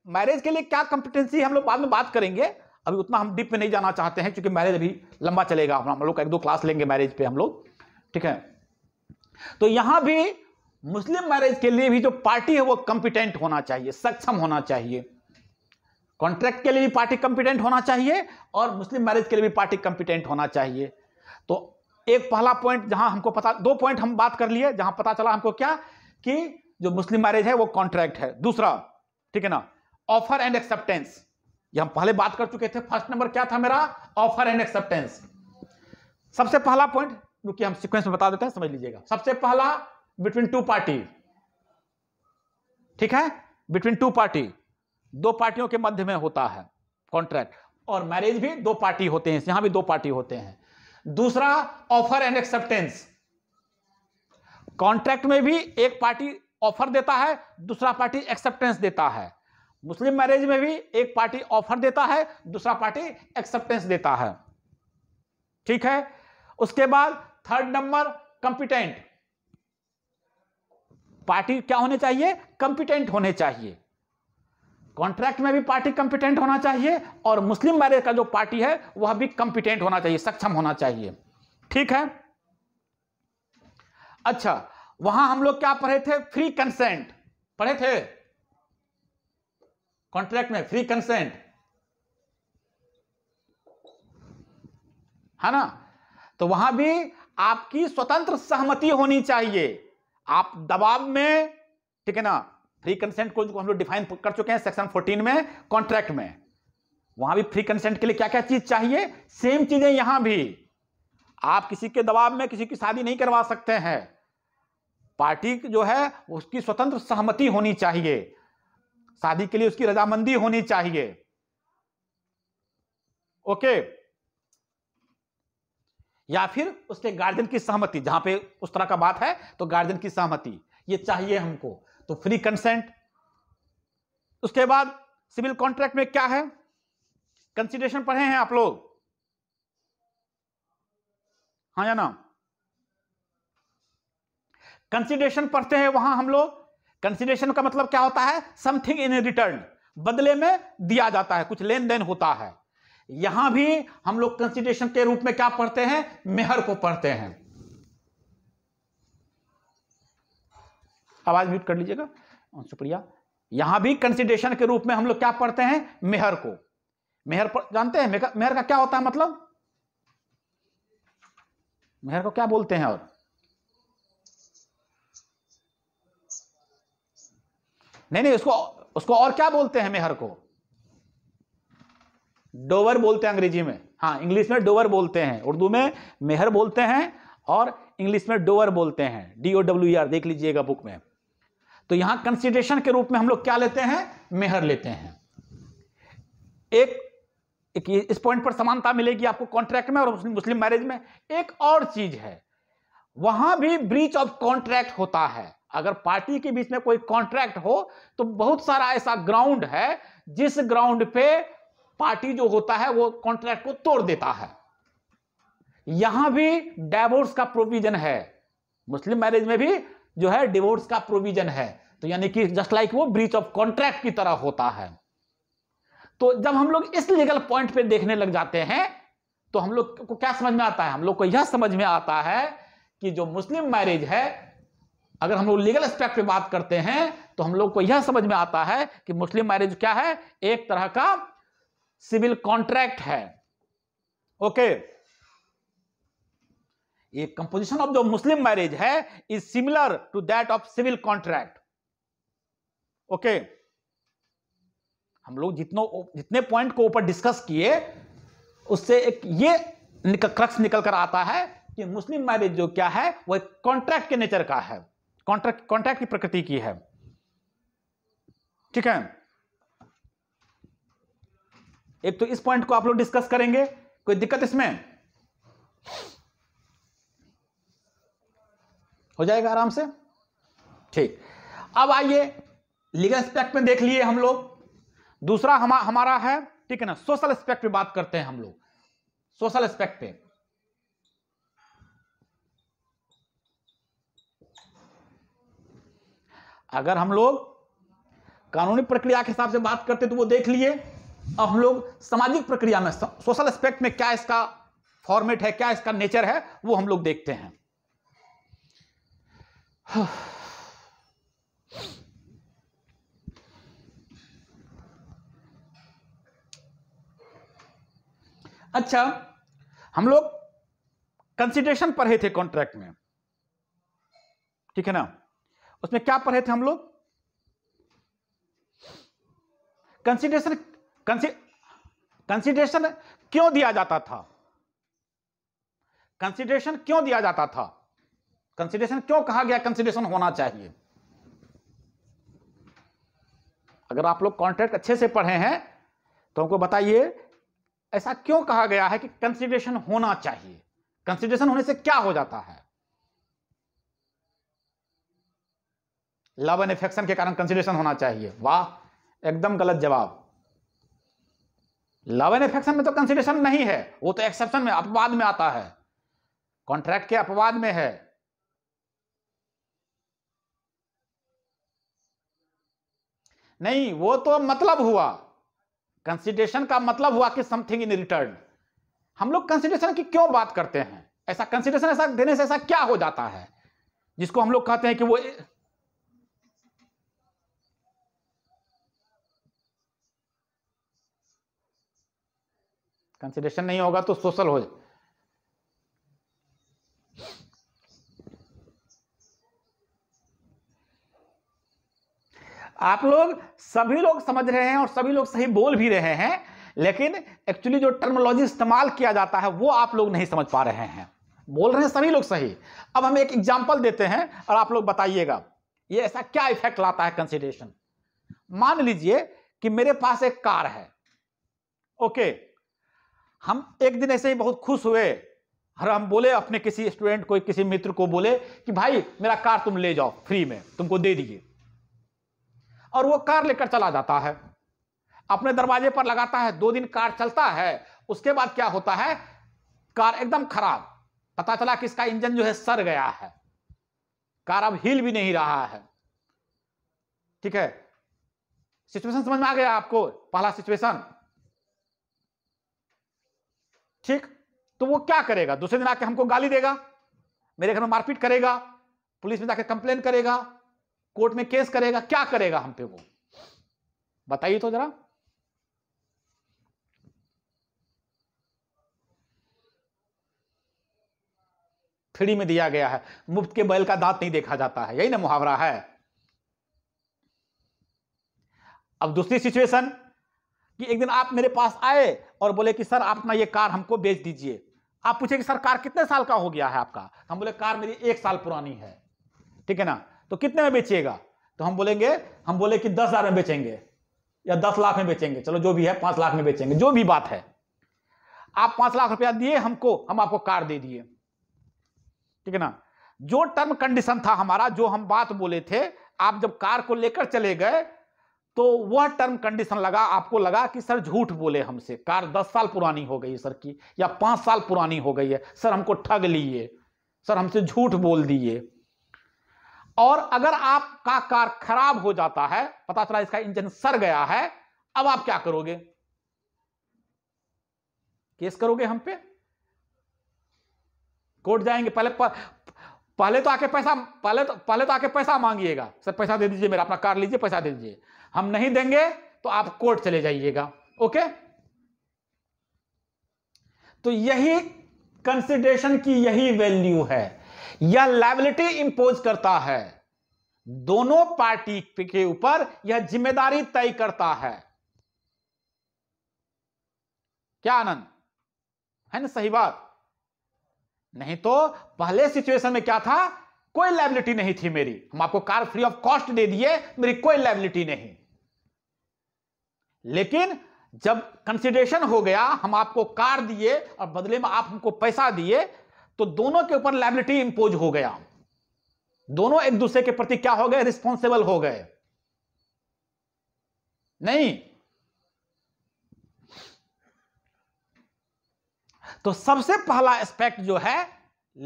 मैरिज के लिए क्या कॉम्पिटेंसी हम लोग बाद में बात करेंगे, अभी उतना हम डीप में नहीं जाना चाहते हैं क्योंकि मैरिज अभी लंबा चलेगा, हम लोग 1-2 क्लास लेंगे मैरिज पे हम लोग, ठीक है। तो यहां भी मुस्लिम मैरिज के लिए भी जो पार्टी है वो कॉम्पिटेंट होना चाहिए, सक्षम होना चाहिए। कॉन्ट्रैक्ट के लिए भी पार्टी कॉम्पिटेंट होना चाहिए और मुस्लिम मैरिज के लिए भी पार्टी कॉम्पिटेंट होना चाहिए। तो एक पहला पॉइंट जहां हमको पता, 2 पॉइंट हम बात कर लिए जहां पता चला हमको क्या कि जो मुस्लिम मैरिज है वो कॉन्ट्रैक्ट है। दूसरा, ठीक है ना, ऑफर एंड एक्सेप्टेंस, ये हम पहले बात कर चुके थे। फर्स्ट नंबर क्या था मेरा, ऑफर एंड एक्सेप्टेंस। सबसे पहला पॉइंट, क्योंकि हम सीक्वेंस में बता देते हैं, समझ लीजिएगा। सबसे पहला बिटवीन टू पार्टी, ठीक है, बिटवीन टू पार्टी, 2 पार्टियों के मध्य में होता है कॉन्ट्रैक्ट, और मैरिज भी 2 पार्टी होते हैं, यहां भी 2 पार्टी होते हैं। दूसरा, ऑफर एंड एक्सेप्टेंस, कॉन्ट्रैक्ट में भी एक पार्टी ऑफर देता है, दूसरा पार्टी एक्सेप्टेंस देता है। मुस्लिम मैरिज में भी एक पार्टी ऑफर देता है, दूसरा पार्टी एक्सेप्टेंस देता है, ठीक है। उसके बाद थर्ड नंबर, कॉम्पिटेंट, पार्टी क्या होने चाहिए, कॉम्पिटेंट होने चाहिए। कॉन्ट्रैक्ट में भी पार्टी कॉम्पिटेंट होना चाहिए और मुस्लिम मैरिज का जो पार्टी है वह भी कॉम्पिटेंट होना चाहिए, सक्षम होना चाहिए, ठीक है। अच्छा, वहां हम लोग क्या पढ़े थे, फ्री कंसेंट पढ़े थे कॉन्ट्रैक्ट में, फ्री कंसेंट है ना। तो वहां भी आपकी स्वतंत्र सहमति होनी चाहिए, आप दबाव में, ठीक है ना। फ्री कंसेंट को हम लोग डिफाइन कर चुके हैं सेक्शन 14 में कॉन्ट्रैक्ट में, वहां भी फ्री कंसेंट के लिए क्या क्या चीज चाहिए, सेम चीजें यहां भी। आप किसी के दबाव में किसी की शादी नहीं करवा सकते हैं, पार्टी जो है उसकी स्वतंत्र सहमति होनी चाहिए, शादी के लिए उसकी रजामंदी होनी चाहिए, ओके, या फिर उसके गार्जियन की सहमति, जहां पे उस तरह का बात है तो गार्जियन की सहमति ये चाहिए हमको, तो फ्री कंसेंट। उसके बाद सिविल कॉन्ट्रैक्ट में क्या है, कंसीडरेशन पढ़े हैं आप लोग, हाँ या ना, कंसीडरेशन पढ़ते हैं वहां हम लोग। कंसीडरेशन का मतलब क्या होता है, समथिंग इन रिटर्न, बदले में दिया जाता है, कुछ लेन देन होता है। यहां भी हम लोग कंसीडरेशन के रूप में क्या पढ़ते हैं, मेहर को पढ़ते हैं। आवाज म्यूट कर लीजिएगा, शुक्रिया। यहां भी कंसीडरेशन के रूप में हम लोग क्या पढ़ते हैं, मेहर को। मेहर जानते हैं मेहर का क्या होता है मतलब, मेहर को क्या बोलते हैं, और नहीं उसको और क्या बोलते हैं, मेहर को डोवर बोलते हैं अंग्रेजी में, हाँ इंग्लिश में डोवर बोलते हैं, उर्दू में मेहर बोलते हैं और इंग्लिश में डोवर बोलते हैं, DOWER, देख लीजिएगा बुक में। तो यहां कंसीडरेशन के रूप में हम लोग क्या लेते हैं, मेहर लेते हैं। एक इस पॉइंट पर समानता मिलेगी आपको कॉन्ट्रैक्ट में और मुस्लिम मैरिज में। एक और चीज है, वहां भी ब्रीच ऑफ कॉन्ट्रैक्ट होता है, अगर पार्टी के बीच में कोई कॉन्ट्रैक्ट हो तो बहुत सारा ऐसा ग्राउंड है जिस ग्राउंड पे पार्टी जो होता है वो कॉन्ट्रैक्ट को तोड़ देता है। यहां भी डिवोर्स का प्रोविजन है, मुस्लिम मैरिज में भी जो है डिवोर्स का प्रोविजन है, तो यानी कि जस्ट लाइक वो ब्रीच ऑफ कॉन्ट्रैक्ट की तरह होता है। तो जब हम लोग इस लीगल पॉइंट पे देखने लग जाते हैं तो हम लोग को क्या समझ में आता है, हम लोग को यह समझ में आता है कि जो मुस्लिम मैरिज है, अगर हम लोग लीगल एस्पेक्ट पे बात करते हैं तो हम लोग को यह समझ में आता है कि मुस्लिम मैरिज क्या है, एक तरह का सिविल कॉन्ट्रैक्ट है, ओके। ये कंपोजिशन ऑफ जो मुस्लिम मैरिज है is similar to that of civil contract, okay. हम लोग जितने पॉइंट को ऊपर डिस्कस किए उससे एक ये क्रक्स निकल कर आता है कि मुस्लिम मैरिज जो क्या है वह कॉन्ट्रैक्ट के नेचर का है, कॉन्ट्रैक्ट की प्रकृति की है, ठीक है। एक तो इस पॉइंट को आप लोग डिस्कस करेंगे, कोई दिक्कत इसमें? हो जाएगा आराम से। ठीक, अब आइए लीगल एस्पेक्ट में देख लिए हम लोग। दूसरा हमारा है, ठीक है ना, सोशल एस्पेक्ट पे बात करते हैं हम लोग। सोशल एस्पेक्ट पे अगर हम लोग कानूनी प्रक्रिया के हिसाब से बात करते तो वो देख लिए। अब हम लोग सामाजिक प्रक्रिया में सोशल एस्पेक्ट में क्या इसका फॉर्मेट है, क्या इसका नेचर है, वो हम लोग देखते हैं। अच्छा, हम लोग कंसीडरेशन पढ़े थे कॉन्ट्रैक्ट में, ठीक है ना, उसमें क्या पढ़े थे हम लोग? कंसीडरेशन क्यों दिया जाता था, कंसीडरेशन क्यों दिया जाता था, कंसीडरेशन क्यों कहा गया कंसीडरेशन होना चाहिए। अगर आप लोग कॉन्ट्रैक्ट अच्छे से पढ़े हैं तो हमको बताइए ऐसा क्यों कहा गया है कि कंसीडरेशन होना चाहिए, कंसीडरेशन होने से क्या हो जाता है। लव एंड अफेक्शन के कारण कंसीडरेशन होना चाहिए, वाह एकदम गलत जवाब। लव एंड अफेक्शन में तो कंसीडरेशन नहीं है, वो तो एक्सेप्शन में अपवाद में आता है, कॉन्ट्रैक्ट के अपवाद में है। नहीं, वो तो मतलब हुआ, कंसीडरेशन का मतलब हुआ कि समथिंग इन रिटर्न। हम लोग कंसीडरेशन की क्यों बात करते हैं, ऐसा कंसीडरेशन ऐसा देने से ऐसा क्या हो जाता है जिसको हम लोग कहते हैं कि वो। कंसीडरेशन नहीं होगा तो सोशल हो जाए। आप लोग सभी लोग समझ रहे हैं और सभी लोग सही बोल भी रहे हैं, लेकिन एक्चुअली जो टर्मिनोलॉजी इस्तेमाल किया जाता है वो आप लोग नहीं समझ पा रहे हैं। बोल रहे हैं सभी लोग सही। अब हम एक एग्जांपल देते हैं और आप लोग बताइएगा ये ऐसा क्या इफेक्ट लाता है कंसीडरेशन। मान लीजिए कि मेरे पास एक कार है, ओके, हम एक दिन ऐसे ही बहुत खुश हुए और हम बोले अपने किसी स्टूडेंट को, किसी मित्र को बोले कि भाई मेरा कार तुम ले जाओ फ्री में, तुमको दे दिए, और वो कार लेकर चला जाता है, अपने दरवाजे पर लगाता है, 2 दिन कार चलता है, उसके बाद क्या होता है, कार एकदम खराब, पता चला कि इसका इंजन जो है सड़ गया है, कार अब हिल भी नहीं रहा है। ठीक है, सिचुएशन समझ में आ गया आपको, पहला सिचुएशन। ठीक, तो वो क्या करेगा, दूसरे दिन आके हमको गाली देगा, मेरे घर में मारपीट करेगा, पुलिस में जाकर कंप्लेन करेगा, कोर्ट में केस करेगा, क्या करेगा हम पे वो बताइए तो जरा। फ्री में दिया गया है, मुफ्त के बैल का दांत नहीं देखा जाता है, यही ना मुहावरा है। अब दूसरी सिचुएशन कि एक दिन आप मेरे पास आए और बोले कि सर आप अपना ये कार हमको बेच दीजिए। आप पूछे कि सर कार कितने साल का हो गया है आपका, हम बोले कार मेरी 1 साल पुरानी है, ठीक है ना, तो कितने में बेचिएगा, तो हम बोलेंगे, हम बोले कि 10,000 में बेचेंगे या 10 लाख में बेचेंगे, चलो जो भी है 5 लाख में बेचेंगे, जो भी बात है। आप 5 लाख रुपया दिए हमको, हम आपको कार दे दिए, ठीक है ना। जो टर्म कंडीशन था हमारा, जो हम बात बोले थे, आप जब कार को लेकर चले गए तो वह टर्म कंडीशन लगा, आपको लगा कि सर झूठ बोले हमसे, कार 10 साल पुरानी हो गई सर की, या 5 साल पुरानी हो गई है सर, हमको ठग लिए सर, हमसे झूठ बोल दिए। और अगर आपका कार खराब हो जाता है, पता चला इसका इंजन सड़ गया है, अब आप क्या करोगे, केस करोगे हम पे, कोर्ट जाएंगे, पहले तो आके पैसा मांगिएगा, सर पैसा दे दीजिए मेरा, अपना कार लीजिए पैसा दे दीजिए। हम नहीं देंगे तो आप कोर्ट चले जाइएगा, ओके। तो यही कंसीडरेशन की यही वैल्यू है, यह लायबिलिटी इंपोज करता है दोनों पार्टी के ऊपर, यह जिम्मेदारी तय करता है। क्या आनंद है ना, सही बात। नहीं तो पहले सिचुएशन में क्या था, कोई लायबिलिटी नहीं थी मेरी, हम आपको कार फ्री ऑफ कॉस्ट दे दिए, मेरी कोई लायबिलिटी नहीं। लेकिन जब कंसीडरेशन हो गया, हम आपको कार दिए और बदले में आप हमको पैसा दिए, तो दोनों के ऊपर लायबिलिटी इंपोज हो गया। दोनों एक दूसरे के प्रति क्या हो गए, रिस्पॉन्सिबल हो गए। नहीं तो सबसे पहला एस्पेक्ट जो है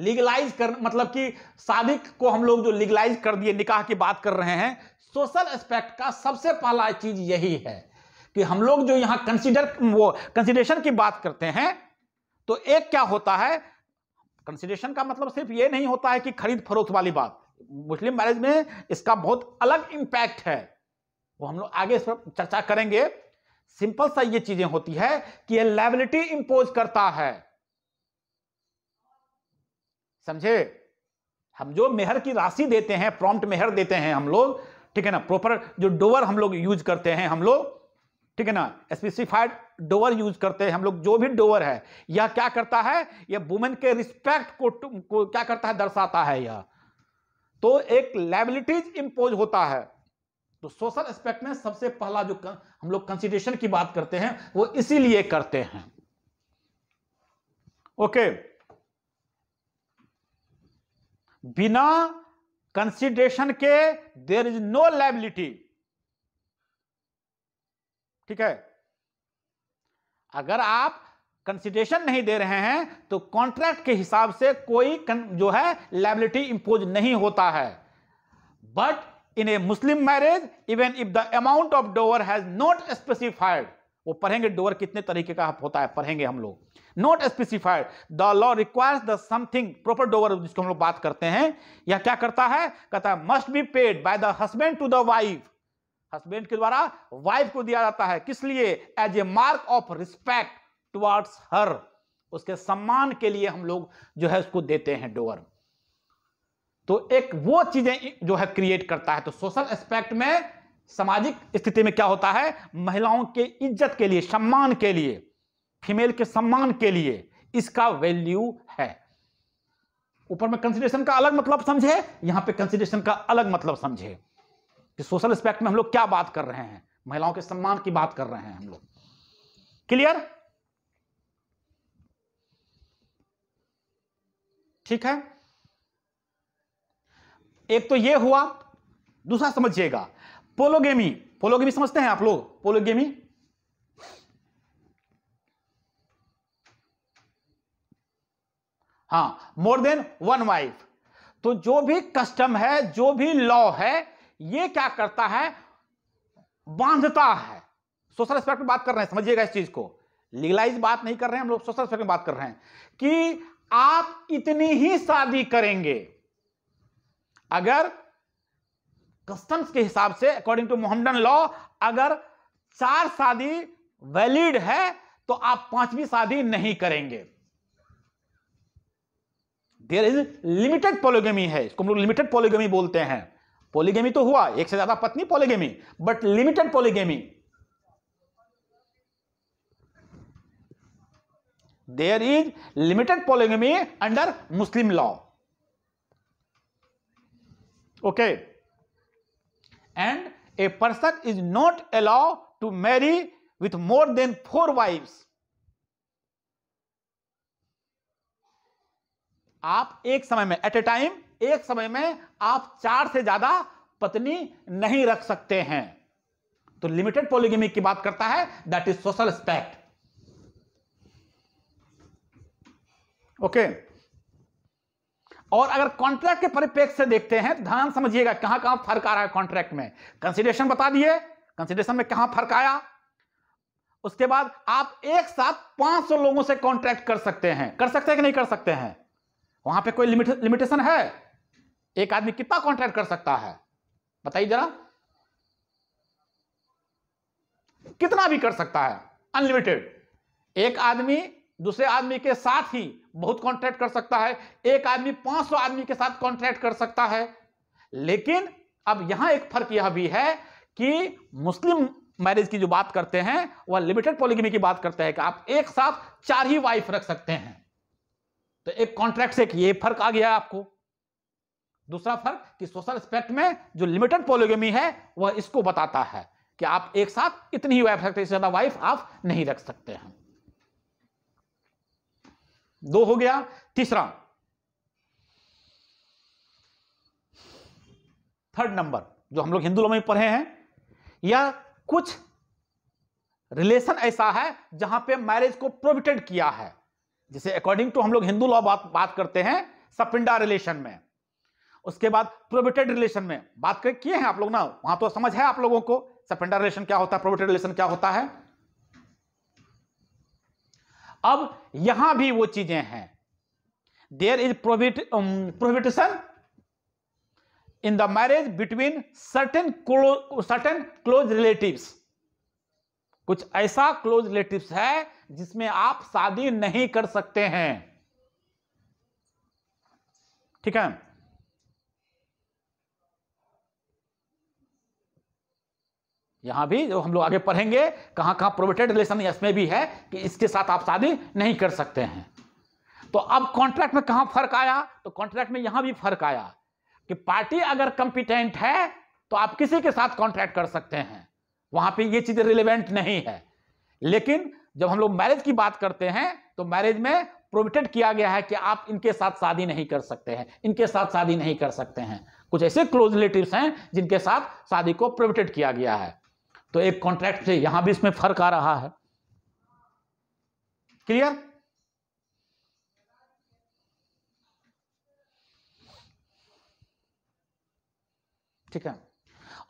लीगलाइज कर, मतलब कि शादी को हम लोग जो लीगलाइज कर दिए, निकाह की बात कर रहे हैं, सोशल एस्पेक्ट का सबसे पहला चीज यही है कि हम लोग जो यहां कंसीडरेशन की बात करते हैं, तो एक क्या होता है, कंसीडरेशन का मतलब सिर्फ ये नहीं होता है कि खरीद फरोख्त वाली बात, मुस्लिम मैरिज में इसका बहुत अलग इम्पैक्ट है, वो हम लोग आगे इस पर चर्चा करेंगे। सिंपल सा ये चीजें होती है कि ये लायबिलिटी इंपोज करता है, समझे। हम जो मेहर की राशि देते हैं, प्रॉम्प्ट मेहर देते हैं हम लोग, ठीक है ना, प्रॉपर जो डोवर हम लोग यूज करते हैं हम लोग, ठीक है ना, स्पेसिफाइड डोवर यूज करते हैं हम लोग, जो भी डोवर है, यह क्या करता है, यह वुमेन के रिस्पेक्ट को क्या करता है, दर्शाता है। यह तो एक लायबिलिटीज इंपोज होता है। तो सोशल एस्पेक्ट में सबसे पहला जो हम लोग कंसीडरेशन की बात करते हैं वो इसीलिए करते हैं। ओके, बिना कंसीडरेशन के देयर इज नो लायबिलिटी, ठीक है। अगर आप कंसीडरेशन नहीं दे रहे हैं तो कॉन्ट्रैक्ट के हिसाब से कोई जो है लायबिलिटी इंपोज नहीं होता है। But in a Muslim marriage even if the amount of dower has not specified, वो पढ़ेंगे डोवर कितने तरीके का होता है, पढ़ेंगे हम लोग, not specified the law requires the something, proper dower जिसको हम लोग बात करते हैं, यह क्या करता है, कहता है must be paid by the husband to the wife, husband के द्वारा वाइफ को दिया जाता है, किस लिए, as a mark of respect towards her, उसके सम्मान के लिए हम लोग जो है उसको देते हैं डोवर। तो एक वो चीजें जो है क्रिएट करता है। तो सोशल एस्पेक्ट में सामाजिक स्थिति में क्या होता है, महिलाओं के इज्जत के लिए, सम्मान के लिए, फीमेल के सम्मान के लिए इसका वैल्यू है। ऊपर में कंसीडरेशन का अलग मतलब समझे, यहां पे कंसीडरेशन का अलग मतलब समझे कि सोशल एस्पेक्ट में हम लोग क्या बात कर रहे हैं, महिलाओं के सम्मान की बात कर रहे हैं हम लोग। क्लियर, ठीक है। एक तो ये हुआ, दूसरा समझिएगा पोलोगेमी। पोलोगेमी समझते हैं आप लोग, पोलोगेमी हाँ, मोर देन वन वाइफ। तो जो भी कस्टम है, जो भी लॉ है, ये क्या करता है, बांधता है। सोशल एस्पेक्ट में बात कर रहे हैं, समझिएगा इस चीज को, लीगलाइज बात नहीं कर रहे हैं हम लोग, सोशल एस्पेक्ट में बात कर रहे हैं कि आप इतनी ही शादी करेंगे। अगर कस्टम्स के हिसाब से अकॉर्डिंग टू मोहम्मदन लॉ अगर 4 शादी वैलिड है तो आप 5वीं शादी नहीं करेंगे। देयर इज लिमिटेड पोलिगेमी है, इसको हम लोग लिमिटेड पोलिगेमी बोलते हैं। पॉलीगेमी तो हुआ एक से ज्यादा पत्नी polygamy, but limited polygamy. There is limited polygamy under Muslim law. Okay, and a person is not allowed to marry with more than 4 wifes. आप एक समय में, एट ए टाइम, एक समय में आप 4 से ज्यादा पत्नी नहीं रख सकते हैं। तो लिमिटेड पॉलीगेमी की बात करता है, that is social aspect. Okay, और अगर कॉन्ट्रैक्ट के परिप्रेक्ष्य से देखते हैं तो ध्यान समझिएगा कहां कहां फर्क आ रहा है। कॉन्ट्रैक्ट में कंसीडरेशन बता दिए, कंसीडरेशन में कहां फर्क आया। उसके बाद आप एक साथ 500 लोगों से कॉन्ट्रैक्ट कर सकते हैं, कर सकते हैं कि नहीं कर सकते हैं, वहां पे कोई लिमिटेशन है, एक आदमी कितना कॉन्ट्रैक्ट कर सकता है, बताइए जरा, कितना भी कर सकता है, अनलिमिटेड। एक आदमी दूसरे आदमी के साथ ही बहुत कॉन्ट्रैक्ट कर सकता है, एक आदमी 500 आदमी के साथ कॉन्ट्रैक्ट कर सकता है। लेकिन अब यहां एक फर्क यह भी है कि मुस्लिम मैरिज की जो बात करते हैं वह लिमिटेड पॉलीगेमी की बात करते हैं कि आप एक साथ 4 ही वाइफ रख सकते हैं। तो एक कॉन्ट्रैक्ट से ये फर्क आ गया आपको। दूसरा फर्क कि सोशल एस्पेक्ट में जो लिमिटेड पॉलीगेमी है वह इसको बताता है कि आप एक साथ इतनी ही वाइफ रखते हैं, इससे ज्यादा वाइफ आप नहीं रख सकते हैं। 2 हो गया। तीसरा थर्ड नंबर जो हम लोग हिंदू लोग में पढ़े हैं, या कुछ रिलेशन ऐसा है जहां पे मैरिज को प्रोहिबिटेड किया है, जैसे अकॉर्डिंग टू हम लोग हिंदू लॉ बात करते हैं सपिंडा रिलेशन में, उसके बाद प्रोहिबिटेड रिलेशन में बात किए हैं आप लोग ना, वहां तो समझ है आप लोगों को सपिंडा रिलेशन क्या होता है, प्रोहिबिटेड रिलेशन क्या होता है। अब यहां भी वो चीजें हैं, there is prohibition in the marriage between certain close relatives, कुछ ऐसा क्लोज रिलेटिव्स है जिसमें आप शादी नहीं कर सकते हैं, ठीक है। यहां भी जो हम लोग आगे पढ़ेंगे कहां कहां प्रोहिबिटेड रिलेशन इसमें भी है कि इसके साथ आप शादी नहीं कर सकते हैं। तो अब कॉन्ट्रैक्ट में कहां फर्क आया, तो कॉन्ट्रैक्ट में यहां भी फर्क आया कि पार्टी अगर कंपिटेंट है तो आप किसी के साथ कॉन्ट्रैक्ट कर सकते हैं, वहां पे ये चीज रिलेवेंट नहीं है। लेकिन जब हम लोग मैरिज की बात करते हैं तो मैरिज में प्रोहिबिटेड किया गया है कि आप इनके साथ शादी नहीं कर सकते हैं, इनके साथ शादी नहीं कर सकते हैं, कुछ ऐसे क्लोज रिलेटिव्स हैं जिनके साथ शादी को प्रोहिबिटेड किया गया है। तो एक कॉन्ट्रैक्ट से यहां भी इसमें फर्क आ रहा है, क्लियर। ठीक है,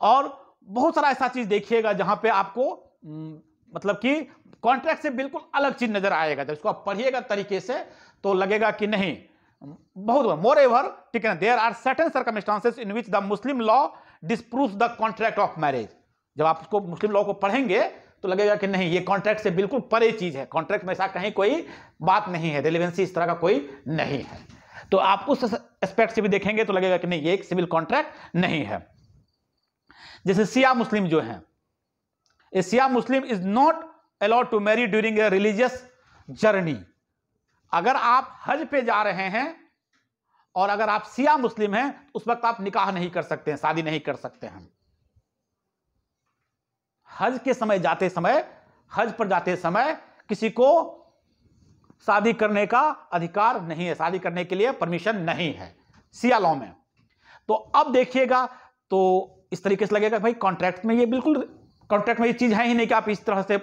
और बहुत सारा ऐसा चीज देखिएगा जहां पे आपको मतलब कि कॉन्ट्रैक्ट से बिल्कुल अलग चीज नजर आएगा, जब इसको आप पढ़िएगा तरीके से तो लगेगा कि नहीं बहुत। मोर एवर, ठीक है, there are certain circumstances in which the Muslim law disproves the contract of marriage. जब आप उसको मुस्लिम लॉ को पढ़ेंगे तो लगेगा कि नहीं ये कॉन्ट्रैक्ट से बिल्कुल परे चीज है, कॉन्ट्रैक्ट में ऐसा कहीं कोई बात नहीं है, रिलेवेंसी इस तरह का कोई नहीं है। तो आप उस एस्पेक्ट से भी देखेंगे तो लगेगा कि नहीं ये एक सिविल कॉन्ट्रैक्ट नहीं है। जैसे सिया मुस्लिम जो है, a Shia Muslim is not allowed to marry during a religious journey. अगर आप हज पे जा रहे हैं और अगर आप सिया मुस्लिम हैं उस वक्त आप निकाह नहीं कर सकते हैं, शादी नहीं कर सकते हैं। हज के समय जाते समय, हज पर जाते समय किसी को शादी करने का अधिकार नहीं है, शादी करने के लिए परमिशन नहीं है सिया लॉ में। तो अब देखिएगा तो इस तरीके से लगेगा भाई कॉन्ट्रैक्ट में ये बिल्कुल, कॉन्ट्रैक्ट में ये चीज है ही नहीं कि आप इस तरह से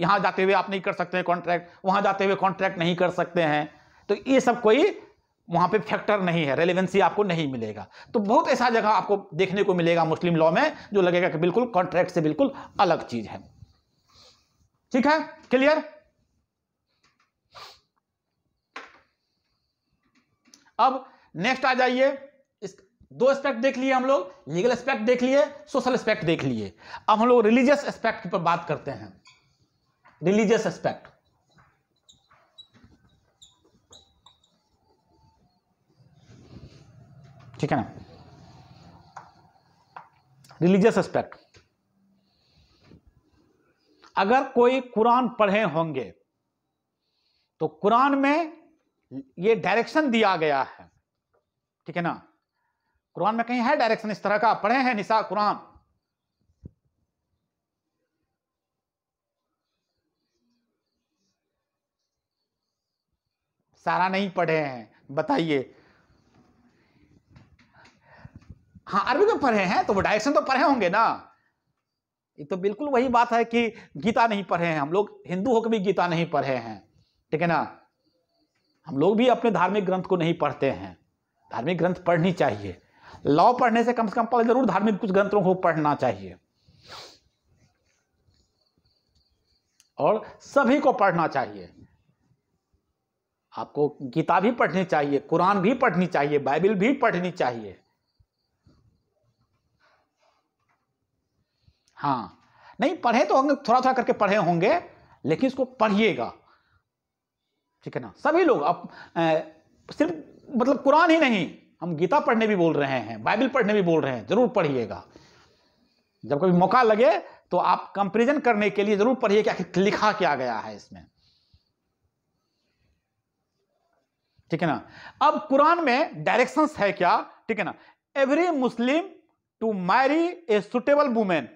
यहां जाते हुए आप नहीं कर सकते हैं कॉन्ट्रैक्ट, वहां जाते हुए कॉन्ट्रैक्ट नहीं कर सकते हैं। तो ये सब कोई वहां पे फैक्टर नहीं है, रेलेवेंसी आपको नहीं मिलेगा। तो बहुत ऐसा जगह आपको देखने को मिलेगा मुस्लिम लॉ में जो लगेगा कि बिल्कुल कॉन्ट्रैक्ट से बिल्कुल अलग चीज है, ठीक है, क्लियर। अब नेक्स्ट आ जाइए, दो एस्पेक्ट देख लिए हम लोग, लीगल एस्पेक्ट देख लिए, सोशल एस्पेक्ट देख लिए। अब हम लोग रिलीजियस एस्पेक्ट पर बात करते हैं। रिलीजियस एस्पेक्ट, ठीक है ना, रिलीजियस एस्पेक्ट। अगर कोई कुरान पढ़े होंगे तो कुरान में ये डायरेक्शन दिया गया है, ठीक है ना, कुरान में कहीं है डायरेक्शन इस तरह का, पढ़े हैं निसा कुरान, सारा नहीं पढ़े हैं, बताइए। हाँ, अरबी में पढ़े हैं तो वो डायरेक्शन तो पढ़े होंगे ना। ये तो बिल्कुल वही बात है कि गीता नहीं पढ़े हैं हम लोग, हिंदू होकर भी गीता नहीं पढ़े हैं, ठीक है ना। हम लोग भी अपने धार्मिक ग्रंथ को नहीं पढ़ते हैं, धार्मिक ग्रंथ पढ़नी चाहिए, लॉ पढ़ने से कम पहले जरूर धार्मिक कुछ ग्रंथों को पढ़ना चाहिए और सभी को पढ़ना चाहिए। आपको गीता भी पढ़नी चाहिए, कुरान भी पढ़नी चाहिए, बाइबल भी पढ़नी चाहिए। हाँ, नहीं पढ़े तो होंगे, थोड़ा थोड़ा करके पढ़े होंगे, लेकिन इसको पढ़िएगा, ठीक है ना। सभी लोग आप सिर्फ मतलब कुरान ही नहीं, हम गीता पढ़ने भी बोल रहे हैं, बाइबल पढ़ने भी बोल रहे हैं, जरूर पढ़िएगा। जब कभी मौका लगे तो आप कंपैरिजन करने के लिए जरूर पढ़िए कि आखिर लिखा क्या गया है इसमें, ठीक है ना। अब कुरान में डायरेक्शंस है क्या, ठीक है ना, every Muslim to marry a suitable women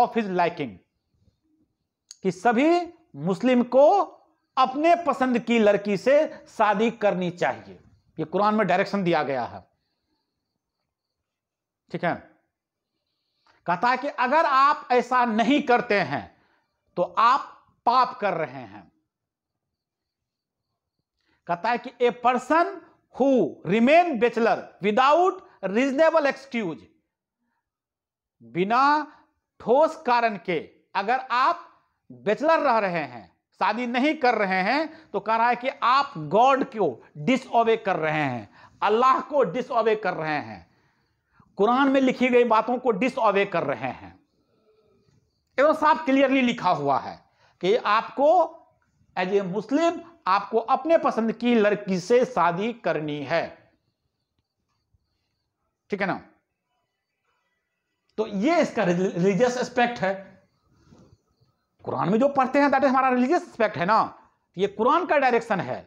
of his liking, कि सभी मुस्लिम को अपने पसंद की लड़की से शादी करनी चाहिए। ये कुरान में डायरेक्शन दिया गया है, ठीक है। कहता है कि अगर आप ऐसा नहीं करते हैं तो आप पाप कर रहे हैं। कहता है कि a person who remain bachelor without reasonable excuse, बिना ठोस कारण के अगर आप बैचलर रह रहे हैं, शादी नहीं कर रहे हैं, तो कह रहा है कि आप गॉड को डिसओबे कर रहे हैं, अल्लाह को डिसओबे कर रहे हैं, कुरान में लिखी गई बातों को डिसओबे कर रहे हैं। एवं साफ क्लियरली लिखा हुआ है कि आपको एज ए मुस्लिम आपको अपने पसंद की लड़की से शादी करनी है, ठीक है ना। तो ये इसका रिलीजियस एस्पेक्ट है। कुरान में जो पढ़ते हैं दैट इज हमारा रिलीजियस एस्पेक्ट है ना, ये कुरान का डायरेक्शन है,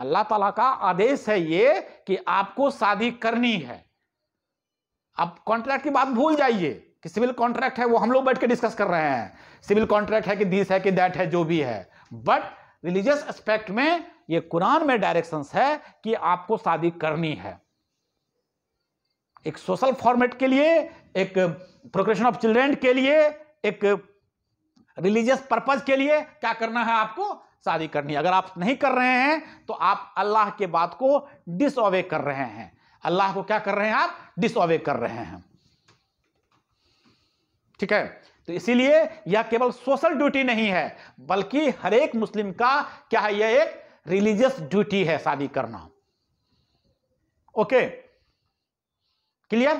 अल्लाह ताला का आदेश है ये कि आपको शादी करनी है। आप कॉन्ट्रैक्ट की बात भूल जाइए कि सिविल कॉन्ट्रैक्ट है, वो हम लोग बैठ के डिस्कस कर रहे हैं, सिविल कॉन्ट्रैक्ट है कि दिस है कि दैट है, जो भी है, बट रिलीजियस एस्पेक्ट में ये कुरान में डायरेक्शंस है कि आपको शादी करनी है। एक सोशल फॉर्मेट के लिए, एक प्रोक्रिएशन ऑफ चिल्ड्रेन के लिए, एक रिलीजियस पर्पज के लिए क्या करना है, आपको शादी करनी है। अगर आप नहीं कर रहे हैं तो आप अल्लाह के बात को डिसओबे कर रहे हैं, अल्लाह को क्या कर रहे हैं, आप डिसओबे कर रहे हैं, ठीक है। तो इसीलिए यह केवल सोशल ड्यूटी नहीं है, बल्कि हर एक मुस्लिम का क्या है, यह एक रिलीजियस ड्यूटी है शादी करना। Okay, clear.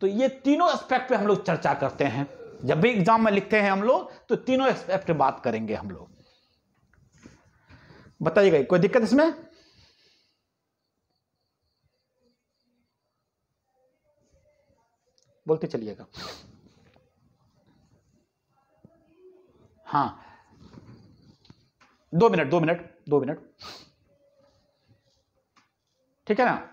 तो ये तीनों एस्पेक्ट पे हम लोग चर्चा करते हैं, जब भी एग्जाम में लिखते हैं हम लोग तो तीनों एस्पेक्ट पे बात करेंगे हम लोग। बताइएगा कोई दिक्कत इसमें? बोलते चलिएगा। हाँ, 2 मिनट, ठीक है ना।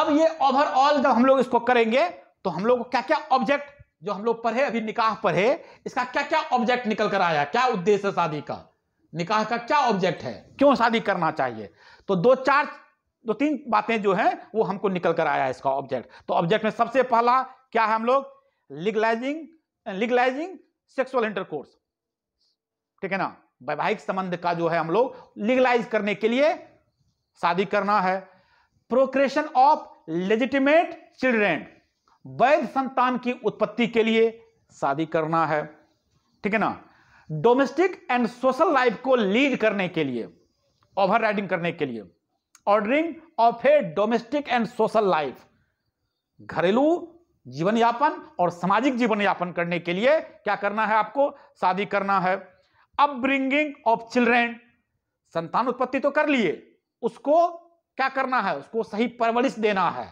अब ये ओवरऑल जब हम लोग इसको करेंगे तो हम लोग क्या क्या ऑब्जेक्ट जो हम लोग पढ़े अभी निकाह पढ़े, इसका क्या क्या ऑब्जेक्ट निकल कर आया, क्या उद्देश्य शादी का, निकाह का क्या ऑब्जेक्ट है, क्यों शादी करना चाहिए। तो दो तीन बातें जो है वो हमको निकल कर आया इसका ऑब्जेक्ट। तो ऑब्जेक्ट में सबसे पहला क्या है हम लोग, लीगलाइजिंग सेक्सुअल इंटरकोर्स, ठीक है ना। वैवाहिक संबंध का जो है हम लोग लीगलाइज करने के लिए शादी करना है। प्रोक्रिएशन ऑफ लेजिटिमेट चिल्ड्रेन, वैध संतान की उत्पत्ति के लिए शादी करना है, ठीक है ना। डोमेस्टिक एंड सोशल लाइफ को लीड करने के लिए, ओवरराइडिंग करने के लिए, ordering of a domestic and social life, घरेलू जीवन यापन और सामाजिक जीवन यापन करने के लिए क्या करना है, आपको शादी करना है। अपब्रिंगिंग ऑफ चिल्ड्रेन, संतान उत्पत्ति तो कर लिए, उसको क्या करना है, उसको सही परवरिश देना है,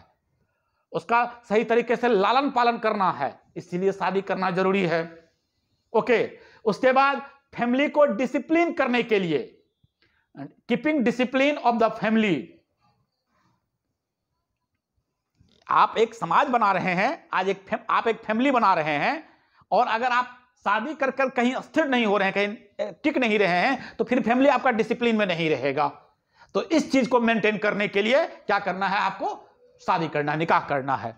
उसका सही तरीके से लालन पालन करना है, इसीलिए शादी करना जरूरी है। ओके, उसके बाद फैमिली को डिसिप्लिन करने के लिए, keeping discipline of the family, आप एक समाज बना रहे हैं, आज आप एक फैमिली बना रहे हैं, और अगर आप शादी कर कर कहीं स्थिर नहीं हो रहे हैं, कहीं टिक नहीं रहे हैं, तो फिर फैमिली आपका डिसिप्लिन में नहीं रहेगा। तो इस चीज को मेंटेन करने के लिए क्या करना है, आपको शादी करना है, निकाह करना है।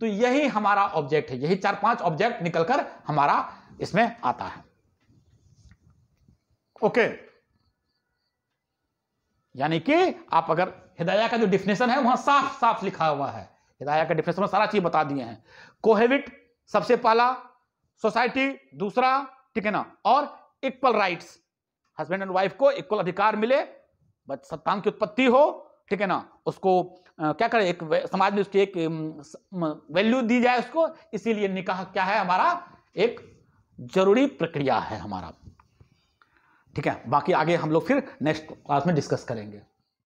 तो यही हमारा ऑब्जेक्ट है, यही 4-5 ऑब्जेक्ट निकलकर हमारा इसमें आता है। ओके, यानी कि आप अगर हिदाया का जो डिफिनेशन है वहां साफ साफ लिखा हुआ है, हिदाया का डिफिनेशन में सारा चीज बता दिए हैं। कोहेबिट सबसे पहला, सोसाइटी दूसरा, ठीक है ना, और equal rights, husband and wife को इक्वल अधिकार मिले, संतान की उत्पत्ति हो, ठीक है ना, उसको क्या करें, एक समाज में उसकी एक वैल्यू दी जाए उसको, इसीलिए निकाह क्या है हमारा, एक जरूरी प्रक्रिया है हमारा, ठीक है। बाकी आगे हम लोग फिर नेक्स्ट क्लास में डिस्कस करेंगे।